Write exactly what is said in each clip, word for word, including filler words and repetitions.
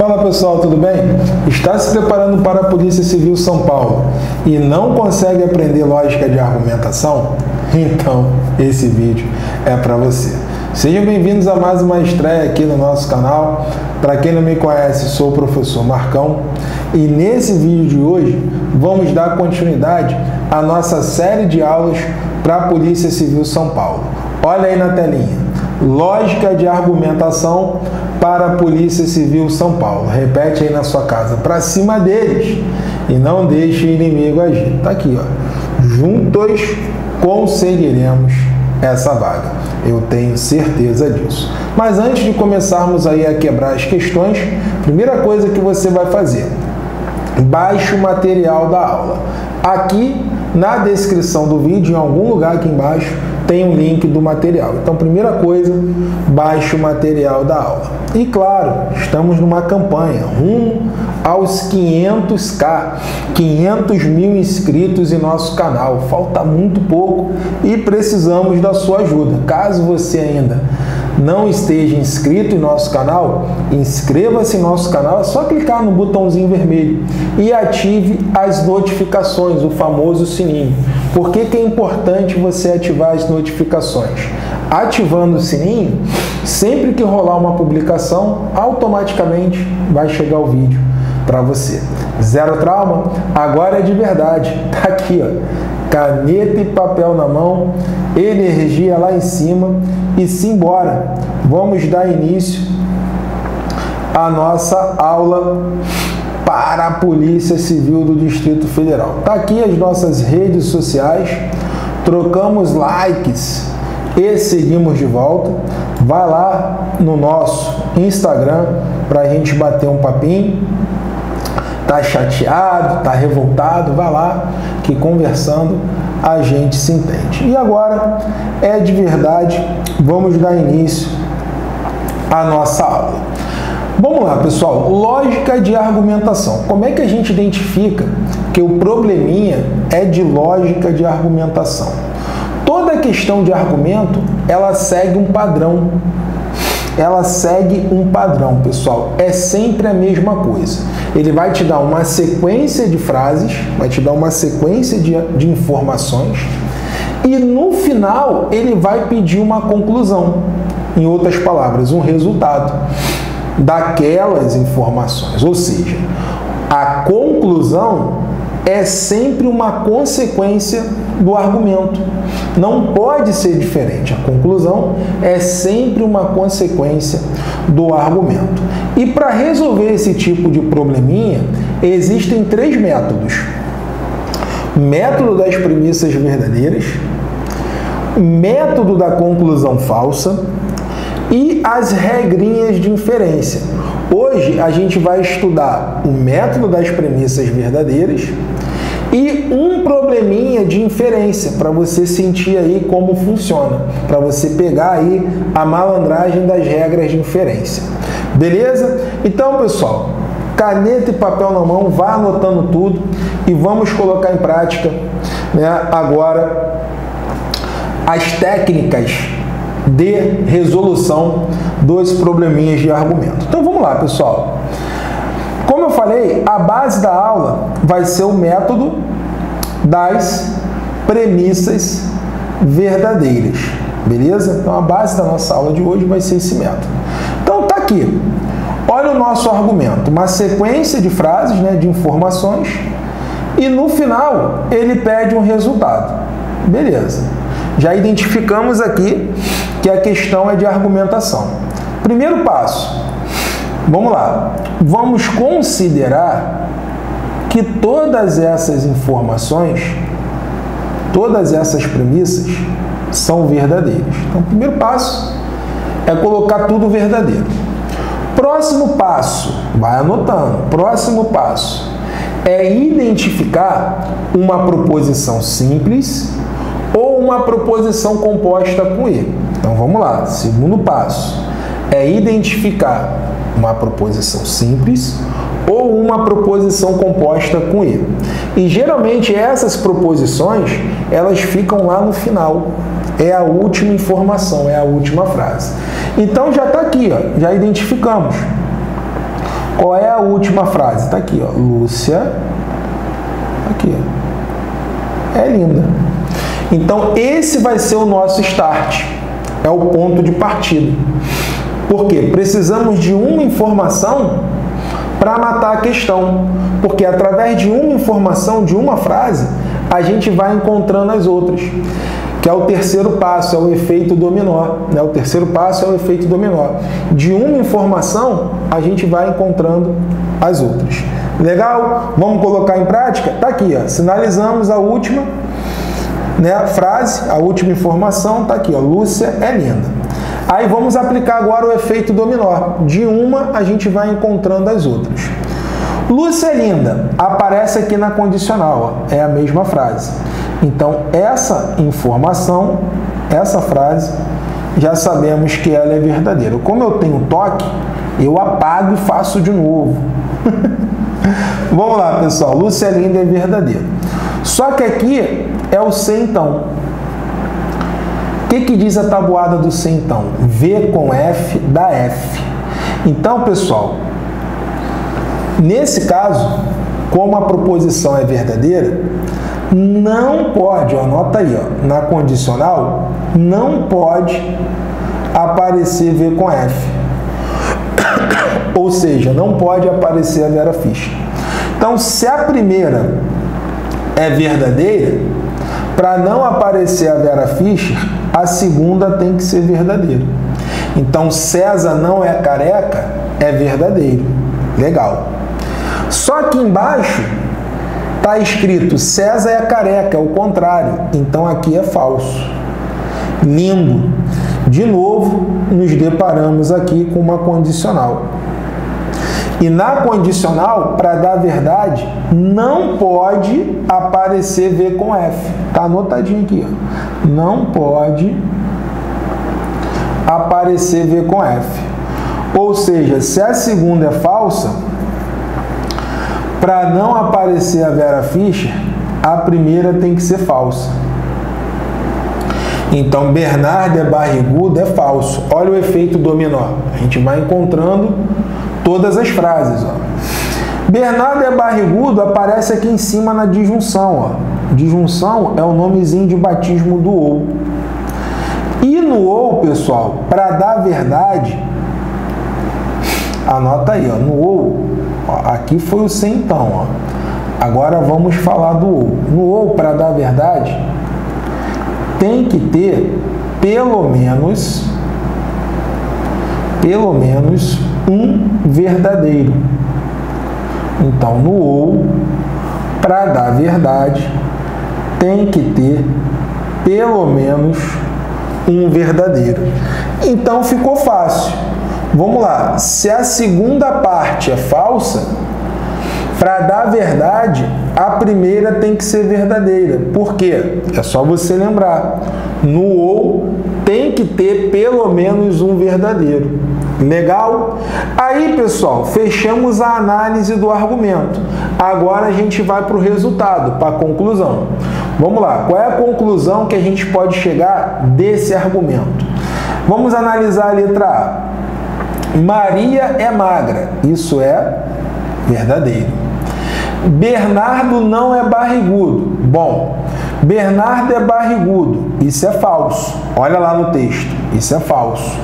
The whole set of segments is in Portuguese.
Fala pessoal, tudo bem? Está se preparando para a Polícia Civil São Paulo e não consegue aprender lógica de argumentação? Então, esse vídeo é para você. Sejam bem-vindos a mais uma estreia aqui no nosso canal. Para quem não me conhece, sou o professor Marcão e nesse vídeo de hoje vamos dar continuidade à nossa série de aulas para a Polícia Civil São Paulo. Olha aí na telinha. Lógica de argumentação para a Polícia Civil São Paulo. Repete aí na sua casa, para cima deles e não deixe o inimigo agir. Tá aqui, ó. Juntos conseguiremos essa vaga. Eu tenho certeza disso. Mas antes de começarmos aí a quebrar as questões, primeira coisa que você vai fazer, baixe o material da aula. Aqui na descrição do vídeo, em algum lugar aqui embaixo, tem um link do material. Então, primeira coisa, baixe o material da aula. E claro, estamos numa campanha rumo aos quinhentos mil, quinhentos mil inscritos em nosso canal. Falta muito pouco e precisamos da sua ajuda. Caso você ainda não esteja inscrito em nosso canal, inscreva-se em nosso canal, é só clicar no botãozinho vermelho e ative as notificações, o famoso sininho. Por que que é importante você ativar as notificações? Ativando o sininho, sempre que rolar uma publicação, automaticamente vai chegar o vídeo para você. Zero trauma? Agora é de verdade. Tá aqui, ó. Caneta e papel na mão, energia lá em cima e simbora. Vamos dar início à nossa aula para a Polícia Civil do Distrito Federal. Tá aqui as nossas redes sociais, trocamos likes e seguimos de volta. Vai lá no nosso Instagram para a gente bater um papinho. Tá chateado, tá revoltado, vai lá que conversando a gente se entende. E agora é de verdade, vamos dar início à nossa aula. Vamos lá, pessoal, lógica de argumentação. Como é que a gente identifica que o probleminha é de lógica de argumentação? Toda questão de argumento, ela segue um padrão. Ela segue um padrão, pessoal. É sempre a mesma coisa. Ele vai te dar uma sequência de frases, vai te dar uma sequência de, de informações e no final ele vai pedir uma conclusão. Em outras palavras, um resultado daquelas informações. Ou seja, a conclusão é sempre uma consequência do argumento. Não pode ser diferente. A conclusão é sempre uma consequência do argumento. E para resolver esse tipo de probleminha, existem três métodos. Método das premissas verdadeiras, método da conclusão falsa e as regrinhas de inferência. Hoje a gente vai estudar o método das premissas verdadeiras e um probleminha de inferência para você sentir aí como funciona, para você pegar aí a malandragem das regras de inferência. Beleza? Então, pessoal, caneta e papel na mão, vá anotando tudo e vamos colocar em prática, né, agora as técnicas de resolução dos probleminhas de argumento. Então, vamos lá, pessoal. Como eu falei, a base da aula vai ser o método das premissas verdadeiras, beleza? Então, a base da nossa aula de hoje vai ser esse método. Então, tá aqui. Olha o nosso argumento. Uma sequência de frases, né, de informações e, no final, ele pede um resultado. Beleza. Já identificamos aqui que a questão é de argumentação. Primeiro passo. Vamos lá. Vamos considerar que todas essas informações, todas essas premissas são verdadeiras. Então, o primeiro passo é colocar tudo verdadeiro. Próximo passo, vai anotando. Próximo passo é identificar uma proposição simples ou uma proposição composta com E. Então, vamos lá. Segundo passo é identificar uma proposição simples ou uma proposição composta com E. E geralmente essas proposições, elas ficam lá no final. É a última informação, é a última frase. Então já está aqui, ó, já identificamos. Qual é a última frase? Tá aqui, ó. Lúcia. Aqui. É linda. Então, esse vai ser o nosso start. É o ponto de partida. Por quê? Precisamos de uma informação para matar a questão. Porque através de uma informação, de uma frase, a gente vai encontrando as outras. Que é o terceiro passo, é o efeito dominó. Né? O terceiro passo é o efeito dominó. De uma informação, a gente vai encontrando as outras. Legal? Vamos colocar em prática? Está aqui, ó. Sinalizamos a última, né, frase, a última informação. Está aqui, ó. Lúcia é linda. Aí vamos aplicar agora o efeito dominó. De uma, a gente vai encontrando as outras. Lúcia é linda. Aparece aqui na condicional. Ó. É a mesma frase. Então, essa informação, essa frase, já sabemos que ela é verdadeira. Como eu tenho toque, eu apago e faço de novo. Vamos lá, pessoal. Lúcia é linda é verdadeira. Só que aqui é o C, então. O que, que diz a tabuada do C, então? V com F dá F. Então, pessoal, nesse caso, como a proposição é verdadeira, não pode, ó, anota aí, ó, na condicional, não pode aparecer V com F. Ou seja, não pode aparecer a Vera Fischer. Então, se a primeira é verdadeira, para não aparecer a Vera Fischer, a segunda tem que ser verdadeira. Então, César não é careca, é verdadeiro. Legal. Só que embaixo está escrito César é careca, é o contrário. Então, aqui é falso. Lindo. De novo, nos deparamos aqui com uma condicional. E na condicional, para dar verdade, não pode aparecer V com F. Está anotadinho aqui. Ó. Não pode aparecer V com F. Ou seja, se a segunda é falsa, para não aparecer a Vera Fischer, a primeira tem que ser falsa. Então, Bernardo é barrigudo, é falso. Olha o efeito dominó. A gente vai encontrando todas as frases. Ó. Bernardo é barrigudo aparece aqui em cima na disjunção. Ó. Disjunção é o nomezinho de batismo do ou. E no ou, pessoal, para dar verdade, anota aí, ó, no ou, aqui foi o C, então. Ó. Agora vamos falar do ou. No ou, para dar verdade, tem que ter pelo menos, pelo menos um verdadeiro. Então, no ou, para dar verdade, tem que ter pelo menos um verdadeiro. Então, ficou fácil. Vamos lá, se a segunda parte é falsa, para dar verdade, a primeira tem que ser verdadeira. Por quê? É só você lembrar. No ou, tem que ter pelo menos um verdadeiro. Legal? Aí, pessoal, fechamos a análise do argumento. Agora a gente vai para o resultado, para a conclusão. Vamos lá, qual é a conclusão que a gente pode chegar desse argumento? Vamos analisar a letra A. Maria é magra, isso é verdadeiro. Bernardo não é barrigudo. Bom, Bernardo é barrigudo, isso é falso. Olha lá no texto, isso é falso.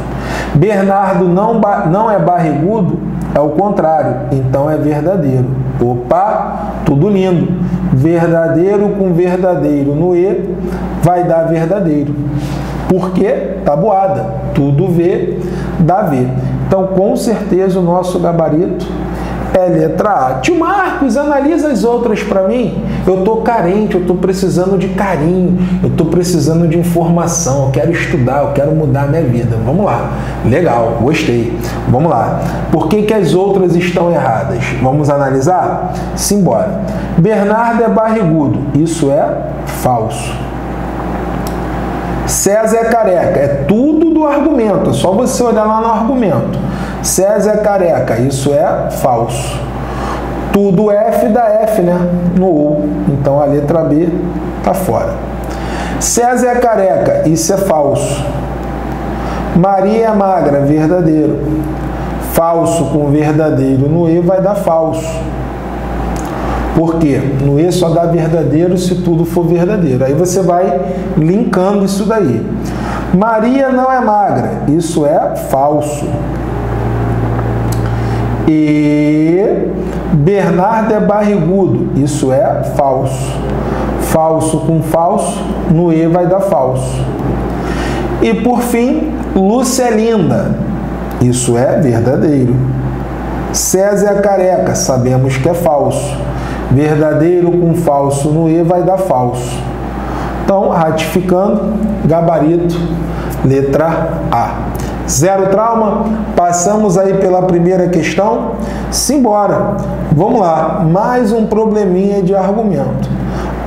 Bernardo não, não é barrigudo, é o contrário, então é verdadeiro. Opa, tudo lindo. Verdadeiro com verdadeiro no E vai dar verdadeiro. Por quê? Tabuada. Tudo V dá V. Então, com certeza, o nosso gabarito é letra A. Tio Marcos, analisa as outras para mim. Eu estou carente, eu estou precisando de carinho, eu estou precisando de informação, eu quero estudar, eu quero mudar a minha vida. Vamos lá. Legal, gostei. Vamos lá. Por que que as outras estão erradas? Vamos analisar? Simbora. Bernardo é barrigudo. Isso é falso. César é careca, é tudo do argumento, é só você olhar lá no argumento. César é careca, isso é falso. Tudo F dá F, né? No ou, então a letra B tá fora. César é careca, isso é falso. Maria é magra, verdadeiro. falso com verdadeiro no E vai dar falso. Por quê? No E só dá verdadeiro se tudo for verdadeiro. Aí você vai linkando isso daí. Maria não é magra. Isso é falso. E Bernardo é barrigudo. Isso é falso. Falso com falso, no E vai dar falso. E por fim, Lúcia é linda. Isso é verdadeiro. César é careca. Sabemos que é falso. Verdadeiro com falso no E vai dar falso. Então, ratificando, gabarito, letra A. Zero trauma, passamos aí pela primeira questão. Simbora. Vamos lá, mais um probleminha de argumento.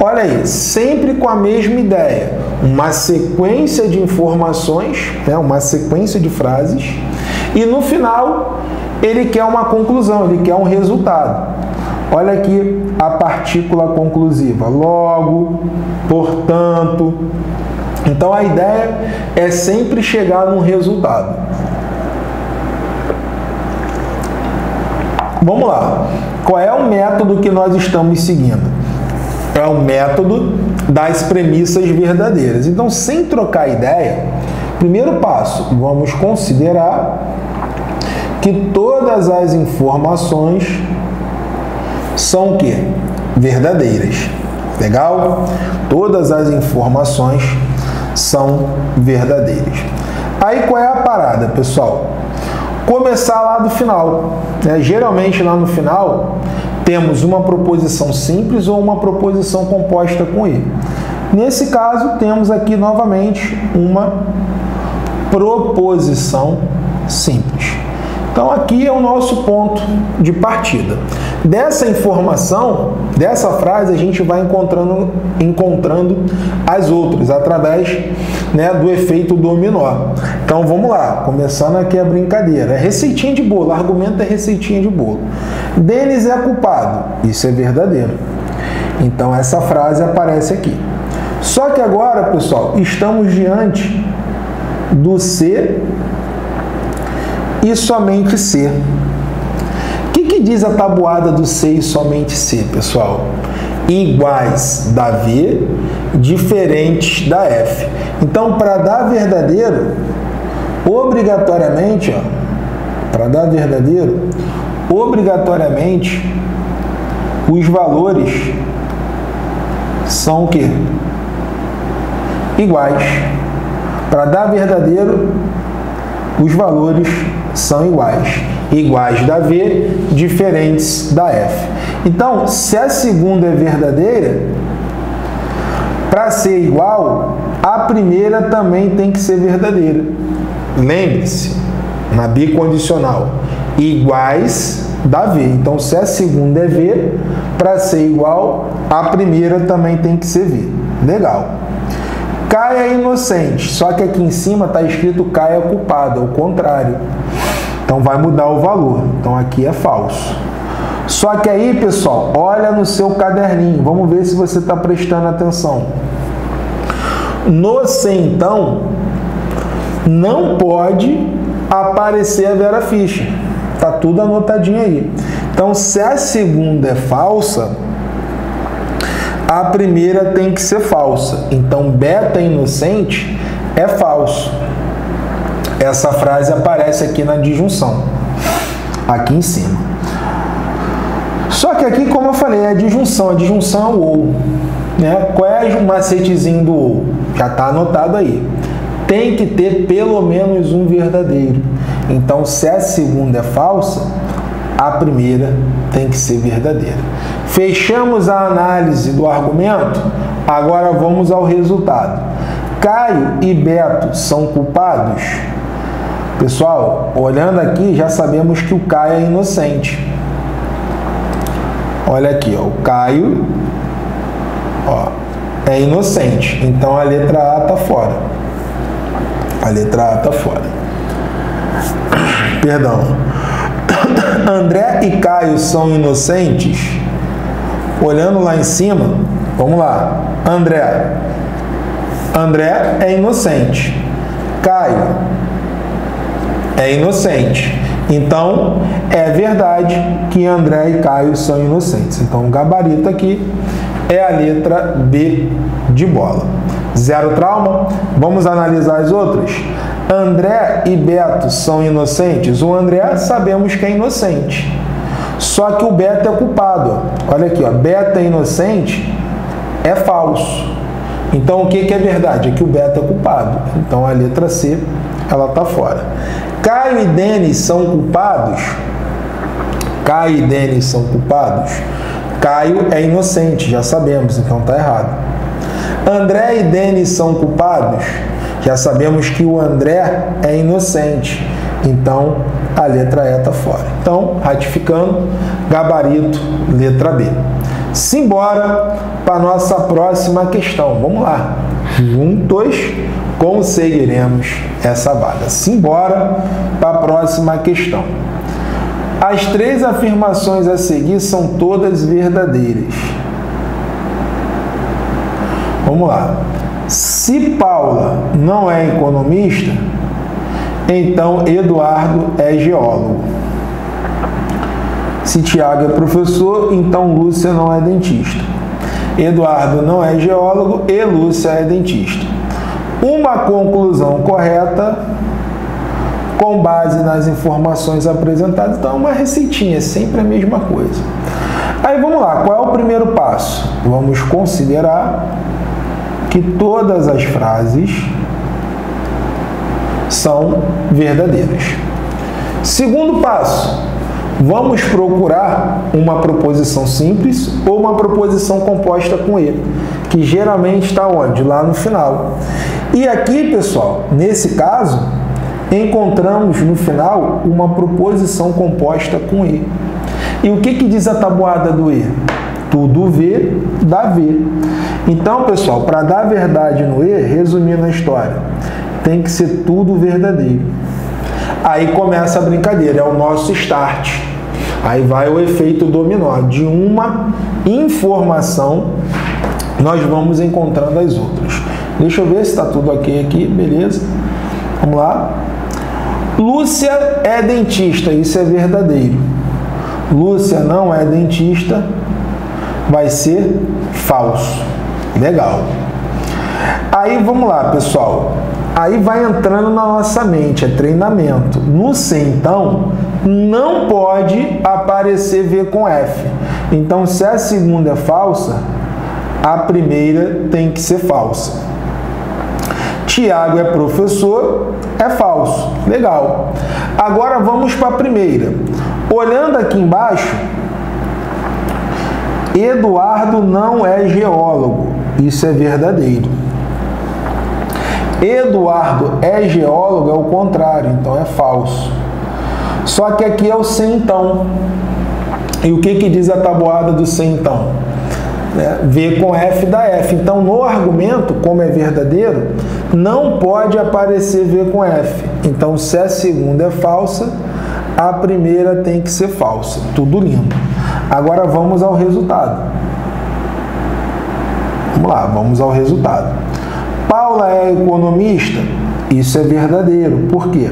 Olha aí, sempre com a mesma ideia. Uma sequência de informações, né? Uma sequência de frases. E no final, ele quer uma conclusão, ele quer um resultado. Olha aqui a partícula conclusiva. Logo, portanto. Então, a ideia é sempre chegar num resultado. Vamos lá. Qual é o método que nós estamos seguindo? É o método das premissas verdadeiras. Então, sem trocar ideia, primeiro passo, vamos considerar que todas as informações são o que? Verdadeiras. Legal? Todas as informações são verdadeiras. Aí qual é a parada, pessoal? Começar lá do final, né? Geralmente lá no final temos uma proposição simples ou uma proposição composta com E. Nesse caso, temos aqui novamente uma proposição simples. Então, aqui é o nosso ponto de partida. Dessa informação, dessa frase, a gente vai encontrando, encontrando as outras, através, né, do efeito dominó. Então, vamos lá, começando aqui a brincadeira. É receitinha de bolo, argumento é receitinha de bolo. Denis é culpado, isso é verdadeiro. Então, essa frase aparece aqui. Só que agora, pessoal, estamos diante do C e somente C. Que diz a tabuada do C e somente C, pessoal? Iguais da V, diferentes da F. Então, para dar verdadeiro, obrigatoriamente, ó, para dar verdadeiro, obrigatoriamente, os valores são o quê? Iguais. Para dar verdadeiro, os valores são iguais. Iguais da V, diferentes da F. Então, se a segunda é verdadeira, para ser igual, a primeira também tem que ser verdadeira. Lembre-se, na bicondicional, iguais da V. Então, se a segunda é V, para ser igual, a primeira também tem que ser V. Legal. Caia é inocente, só que aqui em cima está escrito Caia é culpado, ao contrário. Então, vai mudar o valor. Então, aqui é falso. Só que aí, pessoal, olha no seu caderninho. Vamos ver se você está prestando atenção. No C, então, não pode aparecer a Vera Fischer. Está tudo anotadinho aí. Então, se a segunda é falsa, a primeira tem que ser falsa. Então, beta inocente é falso. Essa frase aparece aqui na disjunção, aqui em cima. Só que aqui, como eu falei, é a disjunção. A disjunção é o ou, né? Qual é o macetezinho do ou? Já está anotado aí. Tem que ter pelo menos um verdadeiro. Então, se a segunda é falsa, a primeira tem que ser verdadeira. Fechamos a análise do argumento. Agora vamos ao resultado. Caio e Beto são culpados? Pessoal, olhando aqui, já sabemos que o Caio é inocente. Olha aqui, ó, o Caio, ó, é inocente. Então, a letra A está fora. A letra A está fora. Perdão. André e Caio são inocentes? Olhando lá em cima, vamos lá. André. André é inocente. Caio é inocente. Então, é verdade que André e Caio são inocentes. Então, o gabarito aqui é a letra B de bola. Zero trauma. Vamos analisar as outras. André e Beto são inocentes? O André sabemos que é inocente. Só que o Beto é culpado. Olha aqui, ó. Beto é inocente, é falso. Então, o que que é verdade? É que o Beto é culpado. Então, a letra C, ela está fora. Caio e Denis são culpados? Caio e Denis são culpados? Caio é inocente, já sabemos, então está errado. André e Denis são culpados? Já sabemos que o André é inocente, então a letra E está fora. Então, ratificando, gabarito, letra B. Simbora para a nossa próxima questão. Vamos lá. Juntos conseguiremos essa vaga. Simbora para a próxima questão. As três afirmações a seguir são todas verdadeiras. Vamos lá. Se Paula não é economista, então Eduardo é geólogo. Se Tiago é professor, então Lúcia não é dentista. Eduardo não é geólogo e Lúcia é dentista. Uma conclusão correta com base nas informações apresentadas. Então, uma receitinha, sempre a mesma coisa. Aí, vamos lá. Qual é o primeiro passo? Vamos considerar que todas as frases são verdadeiras. Segundo passo, vamos procurar uma proposição simples ou uma proposição composta com E, que geralmente está onde? Lá no final. E aqui, pessoal, nesse caso, encontramos no final uma proposição composta com E. E o que que diz a tabuada do E? Tudo V dá V. Então, pessoal, para dar verdade no E, resumindo a história, tem que ser tudo verdadeiro. Aí começa a brincadeira, é o nosso start. Aí vai o efeito dominó. De uma informação, nós vamos encontrando as outras. Deixa eu ver se está tudo ok aqui, beleza? Vamos lá. Lúcia é dentista, isso é verdadeiro. Lúcia não é dentista, vai ser falso. Legal. Aí vamos lá, pessoal. Aí vai entrando na nossa mente, é treinamento. No C, então, não pode aparecer V com F. Então, se a segunda é falsa, a primeira tem que ser falsa. Tiago é professor, é falso. Legal. Agora vamos para a primeira. Olhando aqui embaixo, Eduardo não é geólogo. Isso é verdadeiro. Eduardo é geólogo, é o contrário, então é falso. Só que aqui é o sem então. E o que que diz a tabuada do sem então? É, V com F dá F. Então, no argumento, como é verdadeiro, não pode aparecer V com F. Então, se a segunda é falsa, a primeira tem que ser falsa. Tudo lindo. Agora vamos ao resultado. Vamos lá, vamos ao resultado. Paula é economista? Isso é verdadeiro. Por quê?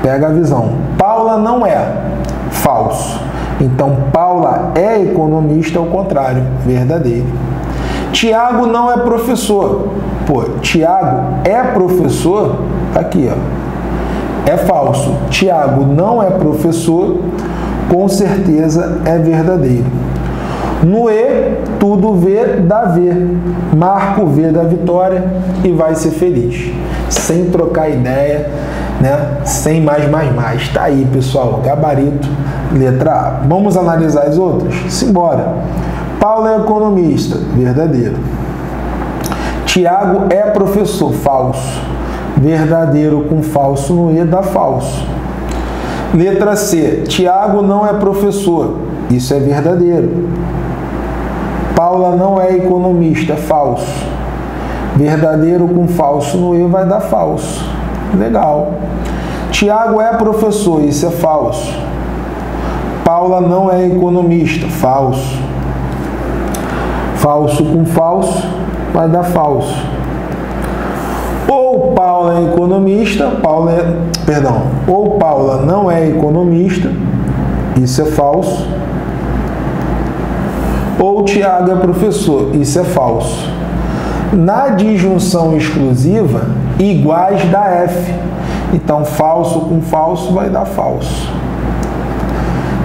Pega a visão. Paula não é. Falso. Então, Paula é economista, ao contrário. Verdadeiro. Tiago não é professor. Pô, Tiago é professor? Tá aqui, ó. É falso. Tiago não é professor, com certeza é verdadeiro. No E, tudo V dá V. Marca o V da vitória e vai ser feliz. Sem trocar ideia, né? Sem mais, mais, mais. Tá aí, pessoal. Gabarito, letra A. Vamos analisar as outras? Simbora. Paulo é economista. Verdadeiro. Tiago é professor. Falso. Verdadeiro com falso no E dá falso. Letra C. Tiago não é professor. Isso é verdadeiro. Paula não é economista, é falso. Verdadeiro com falso no E vai dar falso. Legal. Tiago é professor, isso é falso. Paula não é economista, falso. Falso com falso vai dar falso. Ou Paula é economista, Paula é, perdão, ou Paula não é economista, isso é falso. Ou Tiago é professor, isso é falso. Na disjunção exclusiva, iguais dá F. Então, falso com falso vai dar falso.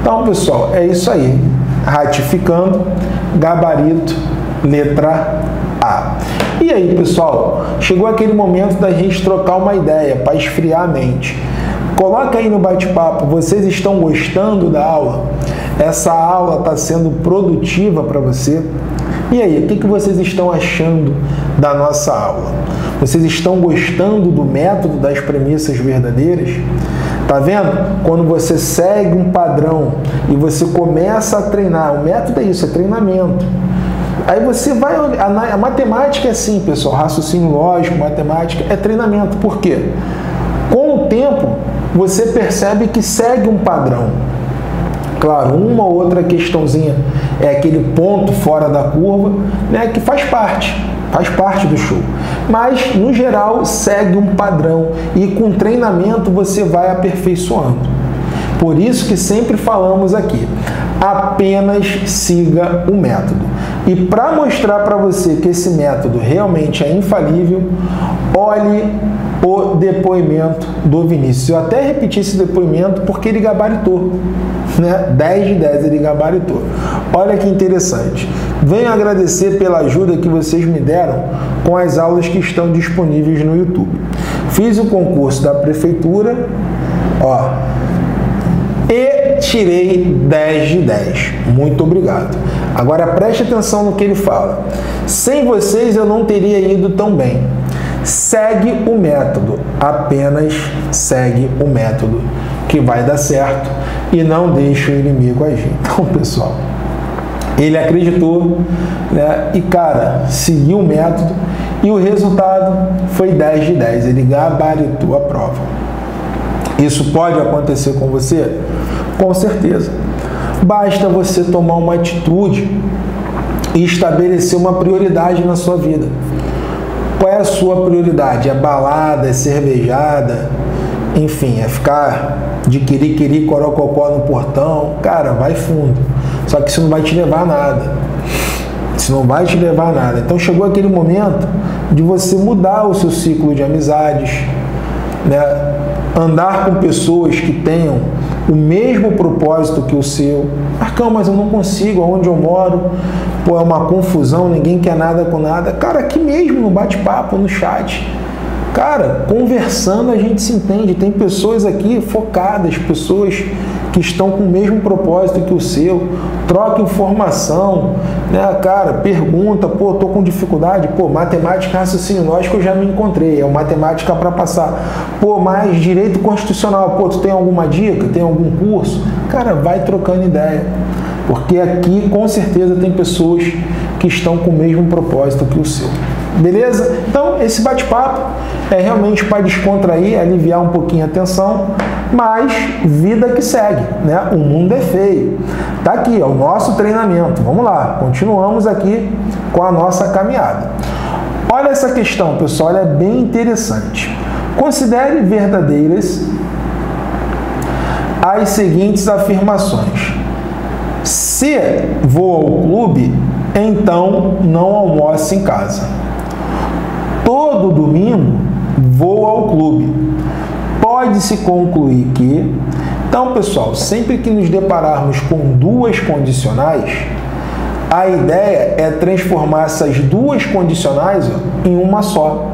Então, pessoal, é isso aí. Ratificando, gabarito, letra A. E aí, pessoal, chegou aquele momento da gente trocar uma ideia para esfriar a mente. Coloca aí no bate-papo, vocês estão gostando da aula? Essa aula está sendo produtiva para você? E aí, o que, que vocês estão achando da nossa aula? Vocês estão gostando do método das premissas verdadeiras? Tá vendo? Quando você segue um padrão e você começa a treinar, o método é isso, é treinamento. Aí você vai... A matemática é assim, pessoal, raciocínio lógico, matemática, é treinamento. Por quê? Com o tempo, você percebe que segue um padrão. Claro, uma ou outra questãozinha é aquele ponto fora da curva, né, que faz parte, faz parte do show. Mas, no geral, segue um padrão e com treinamento você vai aperfeiçoando. Por isso que sempre falamos aqui, apenas siga o método. E para mostrar para você que esse método realmente é infalível, olhe o depoimento do Vinícius. Eu até repeti esse depoimento porque ele gabaritou, né? dez de dez ele gabaritou. Olha que interessante. Venho agradecer pela ajuda que vocês me deram com as aulas que estão disponíveis no YouTube. Fiz o concurso da Prefeitura, ó, e tirei dez de dez. Muito obrigado. Agora preste atenção no que ele fala. Sem vocês eu não teria ido tão bem. Segue o método, apenas segue o método que vai dar certo e não deixa o inimigo agir. Então, pessoal, ele acreditou, né? E, cara, seguiu o método e o resultado foi dez de dez. Ele gabaritou a prova. Isso pode acontecer com você? Com certeza. Basta você tomar uma atitude e estabelecer uma prioridade na sua vida. Qual é a sua prioridade? É balada, é cervejada, enfim, é ficar de quiri-quiri, corococó no portão. Cara, vai fundo. Só que isso não vai te levar a nada. Isso não vai te levar a nada. Então chegou aquele momento de você mudar o seu ciclo de amizades, né? Andar com pessoas que tenham o mesmo propósito que o seu. Marcão, mas eu não consigo, aonde eu moro, pô, é uma confusão, ninguém quer nada com nada. Cara, aqui mesmo no bate-papo, no chat, cara, conversando a gente se entende. Tem pessoas aqui focadas, pessoas que estão com o mesmo propósito que o seu. Troca informação, né, cara, pergunta, pô, tô com dificuldade, pô, matemática, raciocínio lógico eu já me encontrei, é o matemática para passar. Pô, mas direito constitucional, pô, tu tem alguma dica, tem algum curso? Cara, vai trocando ideia, porque aqui com certeza tem pessoas que estão com o mesmo propósito que o seu. Beleza? Então, esse bate-papo é realmente para descontrair, aliviar um pouquinho a tensão, mas vida que segue, né? O mundo é feio. Tá aqui, é o nosso treinamento. Vamos lá, continuamos aqui com a nossa caminhada. Olha essa questão, pessoal, ela é bem interessante. Considere verdadeiras as seguintes afirmações. Se vou ao clube, então não almoço em casa. Todo domingo vou ao clube. Pode-se concluir que... Então, pessoal, sempre que nos depararmos com duas condicionais, a ideia é transformar essas duas condicionais ó, em uma só,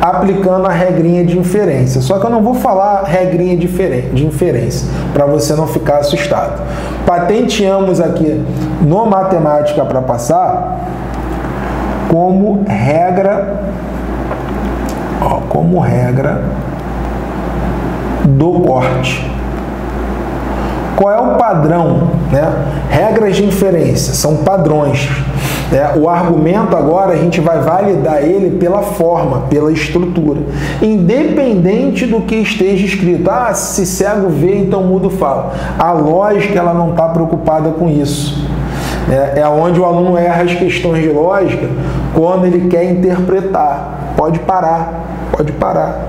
aplicando a regrinha de inferência. Só que eu não vou falar regrinha de inferência, para você não ficar assustado. Patenteamos aqui no Matemática para Passar como regra, ó, como regra do corte. Qual é o padrão, né? Regras de inferência são padrões, né? O argumento agora a gente vai validar ele pela forma, pela estrutura, independente do que esteja escrito. Ah, se cego vê, então mudo fala. A lógica ela não está preocupada com isso. É, é onde o aluno erra as questões de lógica quando ele quer interpretar. Pode parar, pode parar,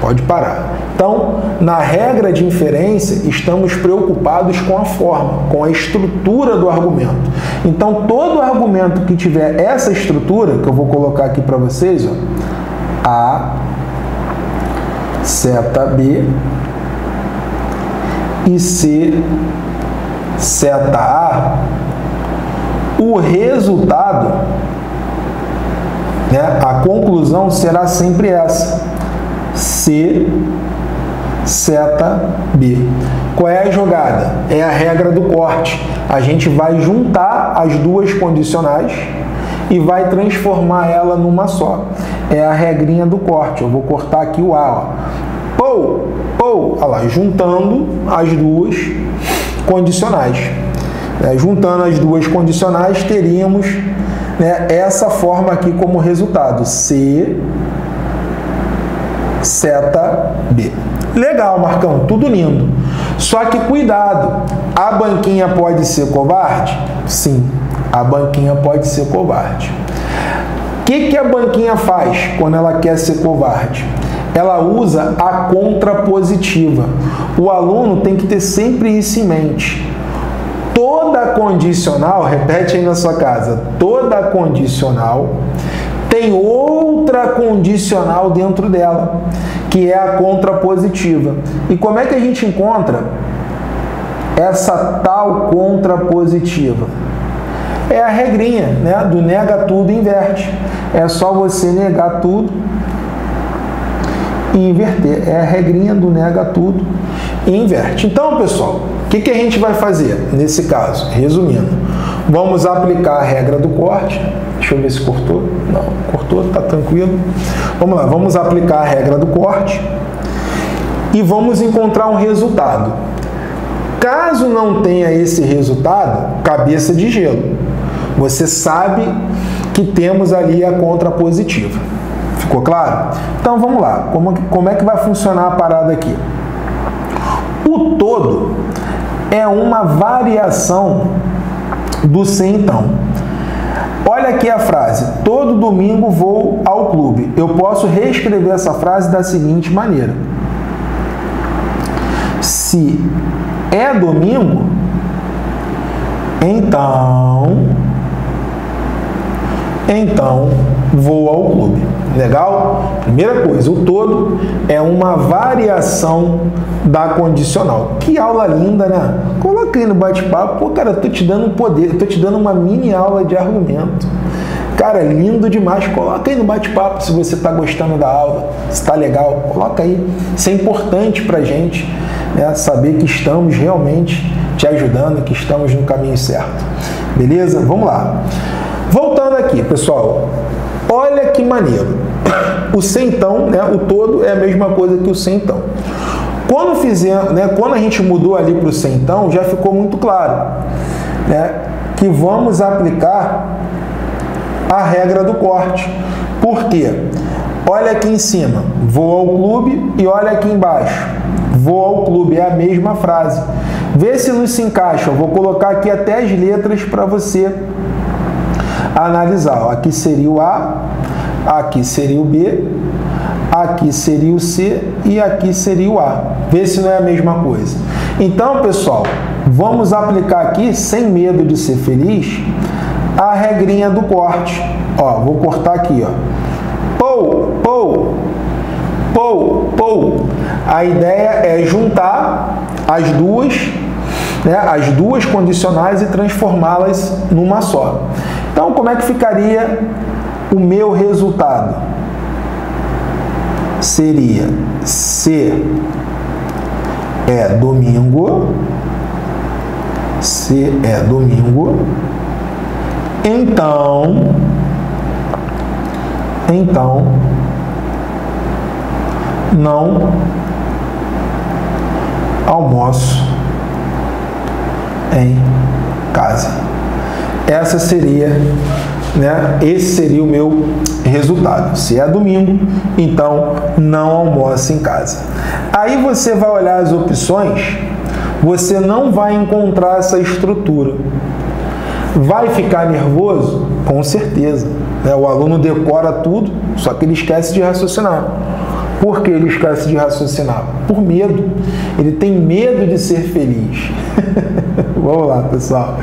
pode parar. Então, na regra de inferência, estamos preocupados com a forma, com a estrutura do argumento. Então, todo argumento que tiver essa estrutura, que eu vou colocar aqui para vocês, ó, A, seta B e C, seta A, o resultado, né, a conclusão será sempre essa, C, seta B. Qual é a jogada? É a regra do corte. A gente vai juntar as duas condicionais e vai transformar ela numa só. É a regrinha do corte. Eu vou cortar aqui o A, ó. Pou, pou, olha lá, juntando as duas condicionais. É, juntando as duas condicionais, teríamos, né, essa forma aqui como resultado. C, seta B. Legal, Marcão, tudo lindo. Só que cuidado, a banquinha pode ser covarde? Sim, a banquinha pode ser covarde. O que, que a banquinha faz quando ela quer ser covarde? Ela usa a contrapositiva. O aluno tem que ter sempre isso em mente. Toda condicional, repete aí na sua casa, toda condicional tem outra condicional dentro dela, que é a contrapositiva. E como é que a gente encontra essa tal contrapositiva? É a regrinha, né, do nega tudo e inverte. É só você negar tudo e inverter. É a regrinha do nega tudo e inverte. Então, pessoal, o que, que a gente vai fazer nesse caso? Resumindo, vamos aplicar a regra do corte. Deixa eu ver se cortou. Não, cortou, tá tranquilo. Vamos lá, vamos aplicar a regra do corte e vamos encontrar um resultado. Caso não tenha esse resultado, cabeça de gelo. Você sabe que temos ali a contrapositiva. Ficou claro? Então, vamos lá. Como, como é que vai funcionar a parada aqui? O todo é uma variação do se então. Olha aqui a frase. Todo domingo vou ao clube. Eu posso reescrever essa frase da seguinte maneira. Se é domingo, então, então vou ao clube. Legal? Primeira coisa, o todo é uma variação da condicional. Que aula linda, né? Coloca aí no bate-papo. Pô, cara, eu tô te dando poder, eu tô te dando uma mini aula de argumento. Cara, lindo demais. Coloca aí no bate-papo se você tá gostando da aula, se tá legal. Coloca aí. Isso é importante pra gente, né? Saber que estamos realmente te ajudando, que estamos no caminho certo. Beleza? Vamos lá. Voltando aqui, pessoal. Olha que maneiro. O centão, né? O todo é a mesma coisa que o centão. Quando fizemos, né? Quando a gente mudou ali para o centão, já ficou muito claro, né? Que vamos aplicar a regra do corte. Por quê? Olha aqui em cima, vou ao clube, e olha aqui embaixo, vou ao clube. É a mesma frase. Vê se não se encaixa. Eu vou colocar aqui até as letras para você analisar. Aqui seria o A, aqui seria o B, aqui seria o C e aqui seria o A. Vê se não é a mesma coisa. Então, pessoal, vamos aplicar aqui, sem medo de ser feliz, a regrinha do corte. Ó, vou cortar aqui, ó. Pou, pou, pou, pou. A ideia é juntar as duas, né, as duas condicionais e transformá-las numa só. Então, como é que ficaria o meu resultado? Seria C é domingo, C é domingo, então, então, não almoço em casa. Essa seria, né, esse seria o meu resultado. Se é domingo, então não almoça em casa. Aí você vai olhar as opções, você não vai encontrar essa estrutura. Vai ficar nervoso? Com certeza. Né? O aluno decora tudo, só que ele esquece de raciocinar. Por que ele esquece de raciocinar? Por medo. Ele tem medo de ser feliz. Vamos lá, pessoal.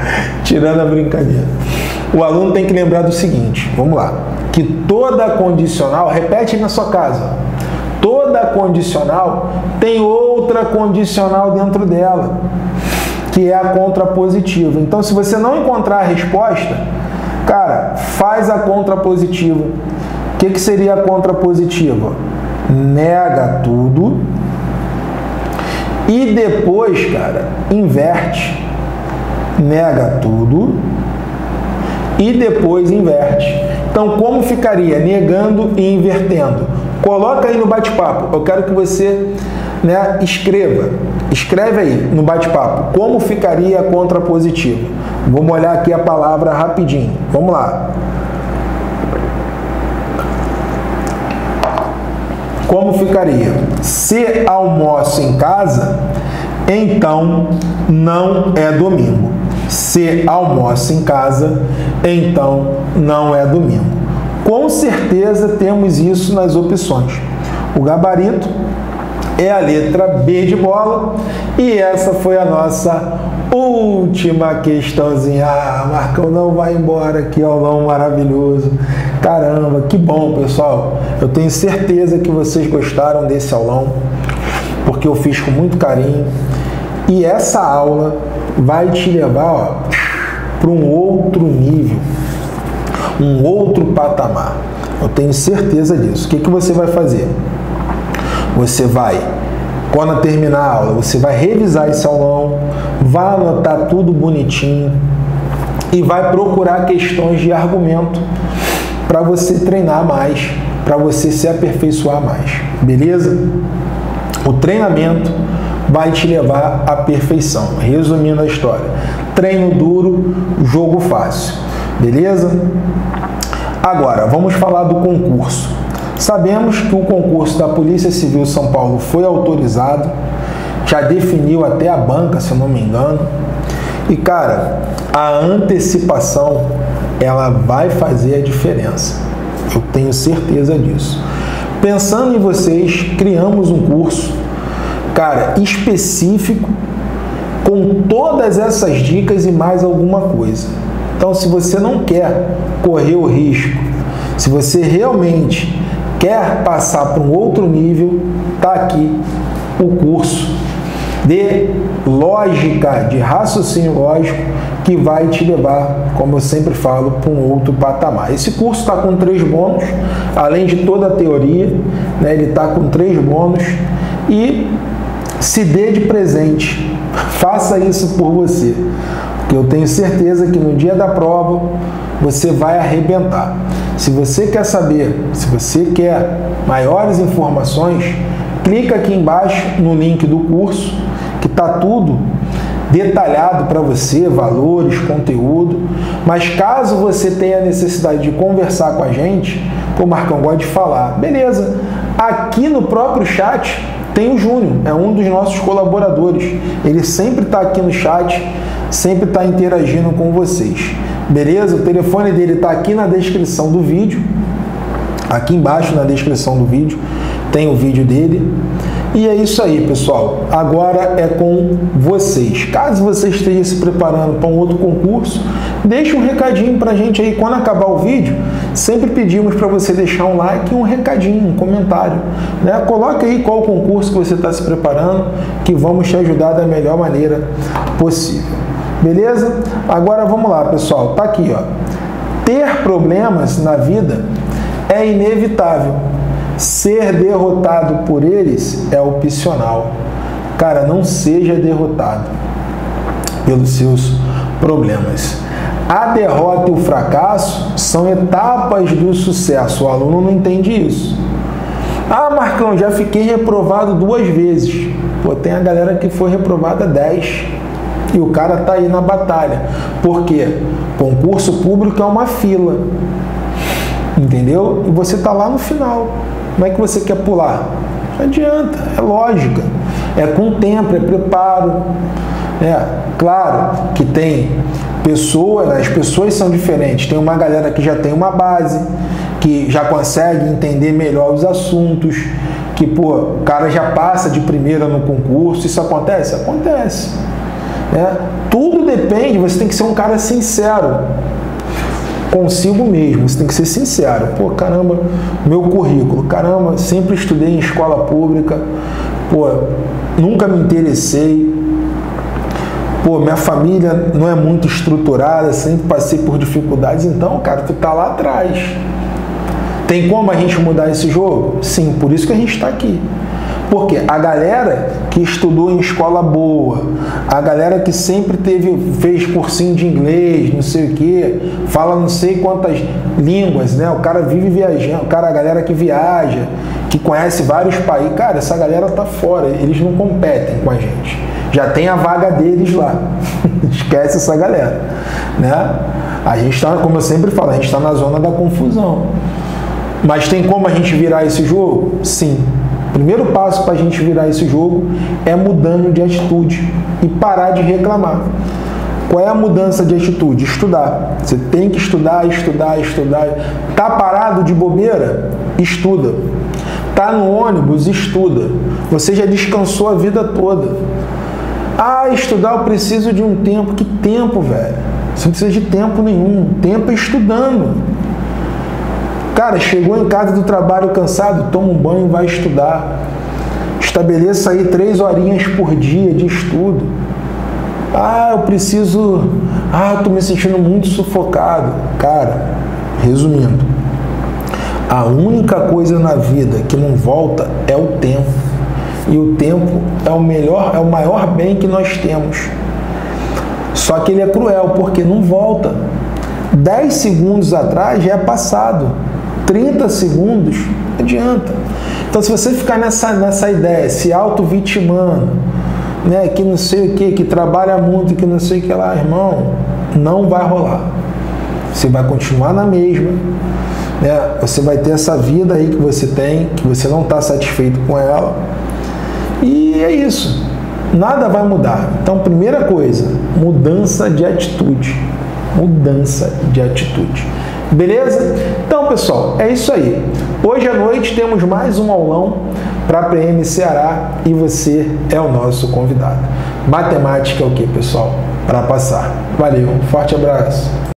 Tirando a brincadeira. O aluno tem que lembrar do seguinte, vamos lá, que toda condicional, repete na sua casa, toda condicional tem outra condicional dentro dela, que é a contrapositiva. Então, se você não encontrar a resposta, cara, faz a contrapositiva. O que que seria a contrapositiva? Nega tudo e depois, cara, inverte. Nega tudo e depois inverte. Então, como ficaria? Negando e invertendo. Coloca aí no bate-papo. Eu quero que você, né, escreva. Escreve aí no bate-papo. Como ficaria a contrapositiva? Vamos olhar aqui a palavra rapidinho. Vamos lá. Como ficaria? Se almoço em casa, então não é domingo. Se almoça em casa, então não é domingo. Com certeza temos isso nas opções. O gabarito é a letra B de bola. E essa foi a nossa última questãozinha. Ah, Marcão, não vai embora, que aulão maravilhoso. Caramba, que bom, pessoal. Eu tenho certeza que vocês gostaram desse aulão, porque eu fiz com muito carinho. E essa aula vai te levar para um outro nível, um outro patamar. Eu tenho certeza disso. O que que você vai fazer? Você vai, quando terminar a aula, você vai revisar esse aulão, vai anotar tudo bonitinho e vai procurar questões de argumento para você treinar mais, para você se aperfeiçoar mais. Beleza? O treinamento vai te levar à perfeição. Resumindo a história, treino duro, jogo fácil. Beleza? Agora, vamos falar do concurso. Sabemos que o concurso da Polícia Civil São Paulo foi autorizado, já definiu até a banca, se eu não me engano. E, cara, a antecipação, ela vai fazer a diferença. Eu tenho certeza disso. Pensando em vocês, criamos um curso, cara, específico, com todas essas dicas e mais alguma coisa. Então, se você não quer correr o risco, se você realmente quer passar para um outro nível, tá aqui o curso de lógica, de raciocínio lógico, que vai te levar, como eu sempre falo, para um outro patamar. Esse curso está com três bônus, além de toda a teoria, né, ele está com três bônus. E se dê de presente, faça isso por você, porque eu tenho certeza que no dia da prova você vai arrebentar. Se você quer saber, se você quer maiores informações, clica aqui embaixo no link do curso, que está tudo detalhado para você, valores, conteúdo. Mas caso você tenha necessidade de conversar com a gente, o Marcão gosta de falar, beleza, aqui no próprio chat tem o Júnior, é um dos nossos colaboradores. Ele sempre está aqui no chat, sempre está interagindo com vocês. Beleza? O telefone dele está aqui na descrição do vídeo. Aqui embaixo na descrição do vídeo tem o vídeo dele. E é isso aí, pessoal. Agora é com vocês. Caso você esteja se preparando para um outro concurso, deixa um recadinho para a gente aí. Quando acabar o vídeo, sempre pedimos para você deixar um like e um recadinho, um comentário. Né? Coloca aí qual concurso que você está se preparando, que vamos te ajudar da melhor maneira possível. Beleza? Agora vamos lá, pessoal. Tá aqui, ó. Ter problemas na vida é inevitável. Ser derrotado por eles é opcional. Cara, não seja derrotado pelos seus problemas. A derrota e o fracasso são etapas do sucesso. O aluno não entende isso. Ah, Marcão, já fiquei reprovado duas vezes. Pô, tem a galera que foi reprovada dez. E o cara tá aí na batalha. Por quê? Concurso público é uma fila. Entendeu? E você tá lá no final. Como é que você quer pular? Não adianta, é lógica, é com tempo, é preparo. É claro que tem pessoa, né? As pessoas são diferentes. Tem uma galera que já tem uma base, que já consegue entender melhor os assuntos, que, pô, o cara já passa de primeira no concurso. Isso acontece? Acontece. É, tudo depende, você tem que ser um cara sincero consigo mesmo, você tem que ser sincero. Pô, caramba, meu currículo, caramba, sempre estudei em escola pública, pô, nunca me interessei, pô, minha família não é muito estruturada, sempre passei por dificuldades. Então, cara, tu tá lá atrás. Tem como a gente mudar esse jogo? Sim, por isso que a gente tá aqui. Porque a galera que estudou em escola boa, a galera que sempre teve, fez cursinho de inglês, não sei o que, fala não sei quantas línguas, né? O cara vive viajando, o cara, a galera que viaja, que conhece vários países, cara, essa galera tá fora, eles não competem com a gente. Já tem a vaga deles lá. Esquece essa galera, né? A gente tá, como eu sempre falo, a gente tá na zona da confusão. Mas tem como a gente virar esse jogo? Sim. O primeiro passo para a gente virar esse jogo é mudando de atitude e parar de reclamar. Qual é a mudança de atitude? Estudar. Você tem que estudar, estudar, estudar. Tá parado de bobeira? Estuda. Tá no ônibus? Estuda. Você já descansou a vida toda. Ah, estudar eu preciso de um tempo. Que tempo, velho? Você não precisa de tempo nenhum. Tempo é estudando. Cara, chegou em casa do trabalho cansado, toma um banho e vai estudar. Estabeleça aí três horinhas por dia de estudo. Ah, eu preciso... Ah, eu tô me sentindo muito sufocado. Cara, resumindo, a única coisa na vida que não volta é o tempo. E o tempo é o melhor, é o maior bem que nós temos. Só que ele é cruel, porque não volta. dez segundos atrás já é passado. trinta segundos, não adianta. Então, se você ficar nessa, nessa ideia, se auto-vitimando, né, que não sei o que, que trabalha muito, que não sei o que lá, irmão, não vai rolar. Você vai continuar na mesma, né? Você vai ter essa vida aí que você tem, que você não está satisfeito com ela. E é isso. Nada vai mudar. Então, primeira coisa, mudança de atitude. Mudança de atitude. Beleza? Então, pessoal, é isso aí. Hoje à noite temos mais um aulão para P M Ceará e você é o nosso convidado. Matemática é o que, pessoal? Para passar. Valeu, um forte abraço.